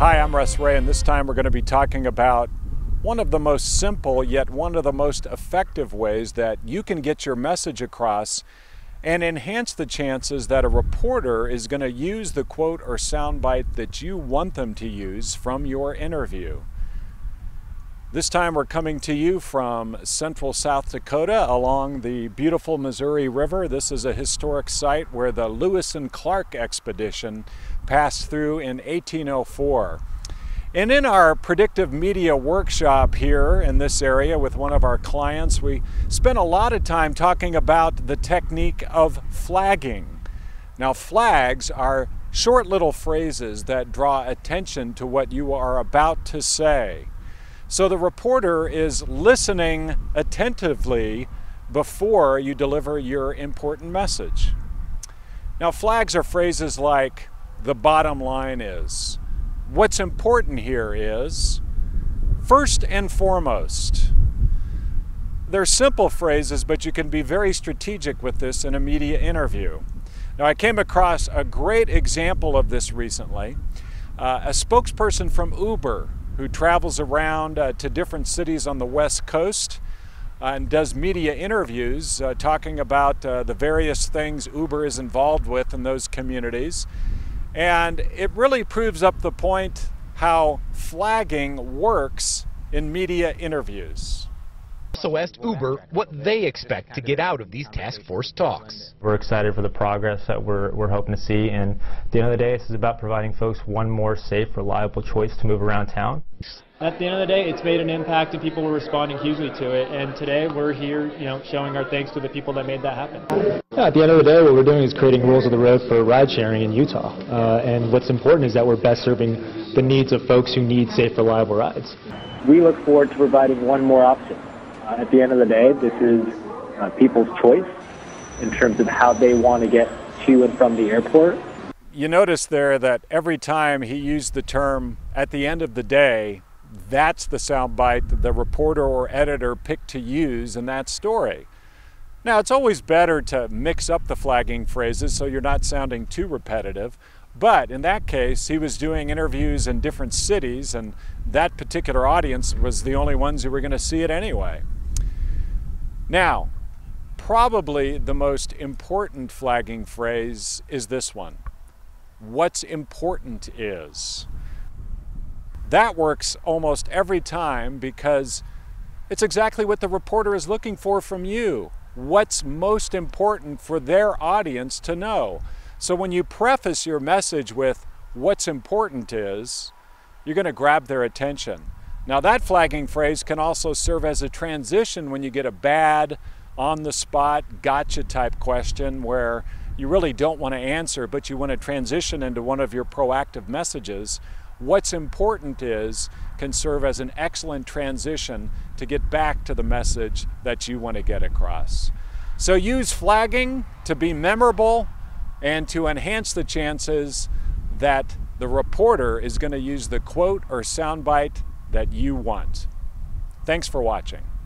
Hi, I'm Russ Rhea, and this time we're going to be talking about one of the most simple yet one of the most effective ways that you can get your message across and enhance the chances that a reporter is going to use the quote or soundbite that you want them to use from your interview. This time we're coming to you from Central South Dakota along the beautiful Missouri River. This is a historic site where the Lewis and Clark expedition passed through in 1804. And in our predictive media workshop here in this area with one of our clients, we spent a lot of time talking about the technique of flagging. Now, flags are short little phrases that draw attention to what you are about to say. So the reporter is listening attentively before you deliver your important message. Now, flags are phrases like, the bottom line is, what's important here is, first and foremost. They're simple phrases, but you can be very strategic with this in a media interview. Now, I came across a great example of this recently. A spokesperson from Uber, who travels around to different cities on the West Coast and does media interviews talking about the various things Uber is involved with in those communities. And it really proves up the point how flagging works in media interviews. So asked Uber what they expect to get out of these task force talks. We're excited for the progress that we're hoping to see, and at the end of the day, this is about providing folks one more safe, reliable choice to move around town. At the end of the day, it's made an impact and people were responding hugely to it, and today we're here, you know, showing our thanks to the people that made that happen. Yeah, at the end of the day, what we're doing is creating rules of the road for ride sharing in Utah, and what's important is that we're best serving the needs of folks who need safe, reliable rides. We look forward to providing one more option. At the end of the day, this is people's choice in terms of how they want to get to and from the airport. You notice there that every time he used the term, at the end of the day, that's the soundbite that the reporter or editor picked to use in that story. Now, it's always better to mix up the flagging phrases so you're not sounding too repetitive. But in that case, he was doing interviews in different cities, and that particular audience was the only ones who were going to see it anyway. Now, probably the most important flagging phrase is this one. What's important is. That works almost every time because it's exactly what the reporter is looking for from you. What's most important for their audience to know. So when you preface your message with what's important is, you're going to grab their attention. Now, that flagging phrase can also serve as a transition when you get a bad, on-the-spot, gotcha type question where you really don't want to answer, but you want to transition into one of your proactive messages. What's important is can serve as an excellent transition to get back to the message that you want to get across. So use flagging to be memorable and to enhance the chances that the reporter is going to use the quote or soundbite that you want. Thanks for watching.